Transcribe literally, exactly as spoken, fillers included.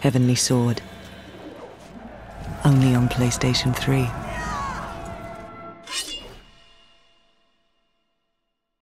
Heavenly Sword, only on PlayStation three.